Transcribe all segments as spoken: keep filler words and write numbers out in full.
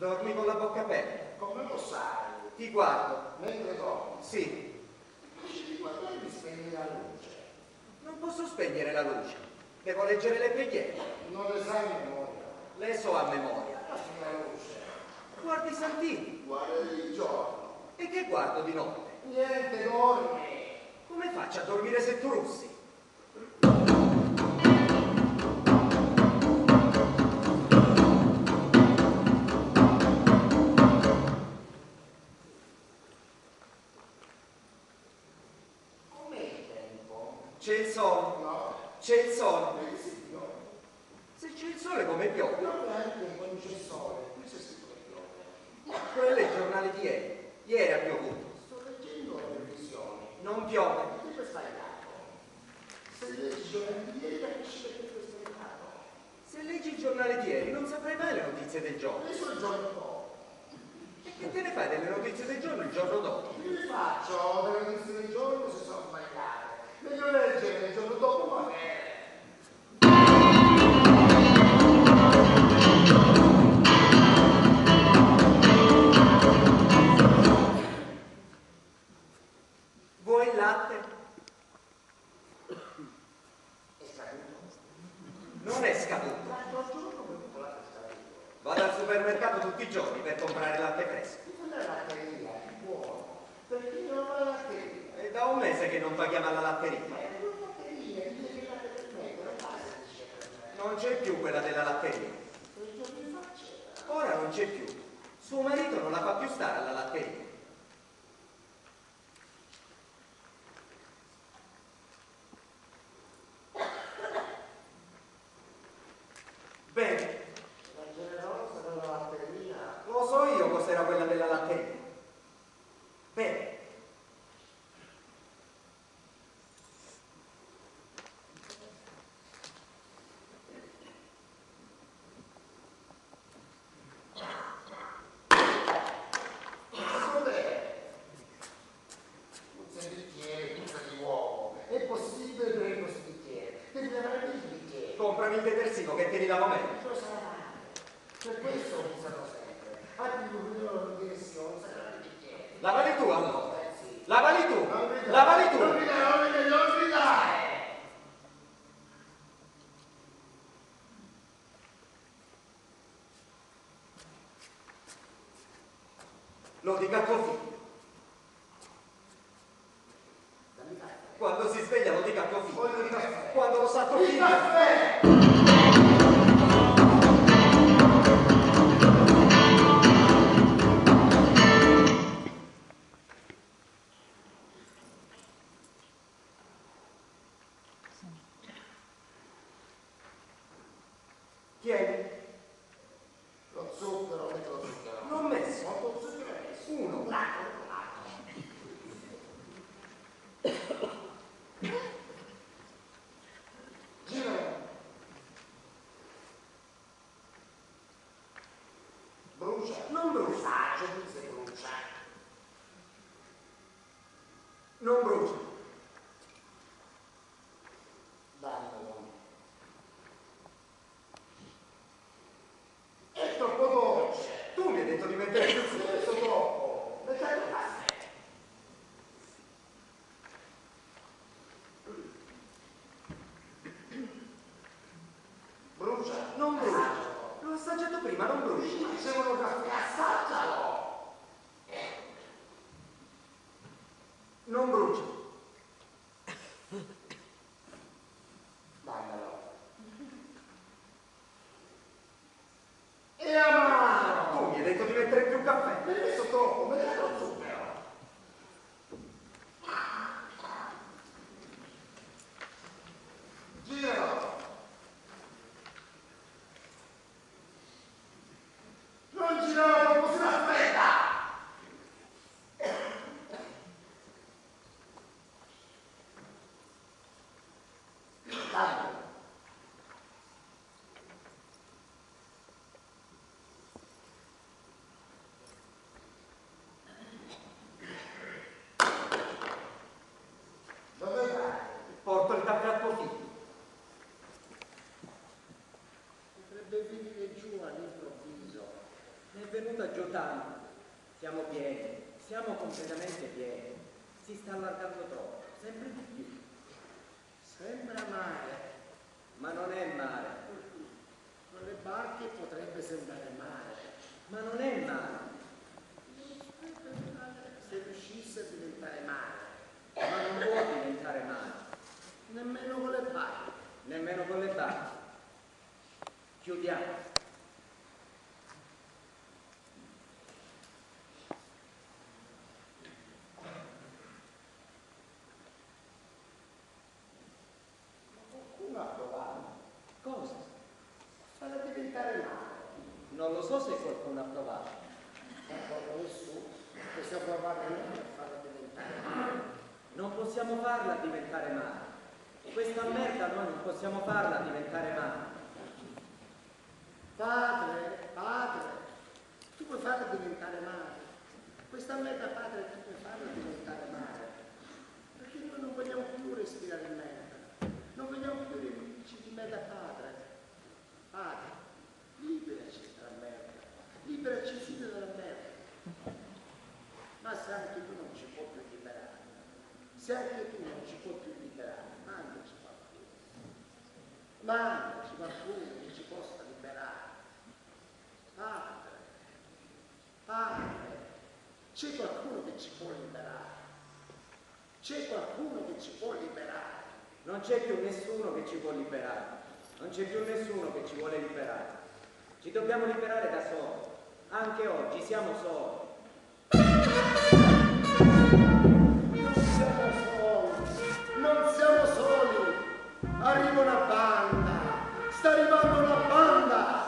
dormi con la bocca aperta. Come lo sai? Ti guardo. Mentre dormi? Sì. Invece di guardarmi spegni la luce. Non posso spegnere la luce. Devo leggere le preghiere. Non le sai a memoria. Le so a memoria. La luce. Guardi i santini. Guardi il giorno. E che guardo di notte? Niente, dormi. Come faccio a dormire se tu russi? C'è il sole, no. C'è il sole. Beh, sì, no. Se c'è il sole come piove? No, anche quando c'è il sole, qui c'è sempre piove. Ma quello è il giornale di ieri, ieri ha piovuto. Sto leggendo le previsioni. Non piove. Dove stai capo? Se leggi il giornale di ieri, capisci perché questo è capo. Se leggi il giornale di ieri, non saprai mai le notizie del giorno. Le sono il giorno dopo. E che te ne fai delle notizie del giorno il giorno dopo? Che ne faccio delle notizie del giorno se sono sbagliate? Meglio leggere il giorno dopo, va bene. Vuoi il latte? È scaduto? Non è scaduto. Vado al supermercato tutti i giorni per comprare latte fresco. Quella latteria è buono. Perché io non ho la latteria? È da un mese che non paghiamo alla latteria. Non c'è più quella della latteria. Ora non c'è più. Suo marito non la fa più stare alla latteria. Bene. La generosa della latteria. Lo so io cos'era quella della latteria. Bene. Lo dica a tuo figlio. Quando si sveglia lo dica a tuo figlio. Quando lo sa tuo figlio. Tieni. Lo zucchero, metto lo zucchero. Non messo. Uno, l'altro, l'altro. Gira. Brucia. Non brucia. Se brucia. Non brucia. Dammelo. È troppo dolce. Tu mi hai detto di mettere il prezzo troppo. Brucia, non brucia. L'ho assaggiato prima, non brucia. Mi dicevano che assaggialo. Non brucia. Dammelo. E amaro. Tu mi hai detto di mettere più caffè. Mi hai messo troppo, mi hai messo troppo. Porto il caffè al tuo figlio. Potrebbe venire giù all'improvviso Ne è venuta giù tanto. Siamo pieni, siamo completamente pieni. Si sta allargando troppo, sempre di più. Sembra mare, ma non è mare. Con le barche potrebbe sembrare mare, ma non è mare. Se riuscisse a diventare mare, ma non può diventare mare. Nemmeno con le barche. Nemmeno con le barche. Chiudiamo. Non lo so se qualcuno ha provato. Qualcuno su, possiamo provarla a farla diventare male. Non possiamo farla diventare male. Questa merda noi non possiamo farla diventare male. Padre, padre, tu puoi farla diventare male. Questa merda, padre, tu puoi farla diventare male. Perché noi non vogliamo più respirare merda. Non vogliamo più riempirci di merda, padre. Padre, liberaci dalla merda, liberaci fino dalla merda. Ma se anche tu non ci puoi più liberare, se anche tu non ci puoi più liberare, mandaci qualcuno, mandaci qualcuno che ci possa liberare. Padre, padre, c'è qualcuno che ci può liberare, c'è qualcuno che ci può liberare. Non c'è più nessuno che ci può liberare, non c'è più nessuno che ci vuole liberare. Ci dobbiamo liberare da soli, anche oggi siamo soli. Non siamo soli, non siamo soli. Arriva una banda, sta arrivando una banda.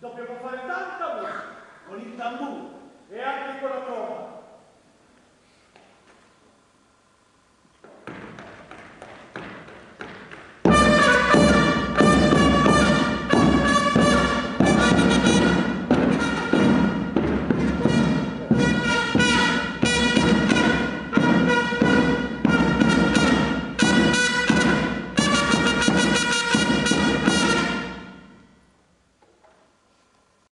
Dobbiamo fare tanta musica, con il tamburo e anche con la tromba.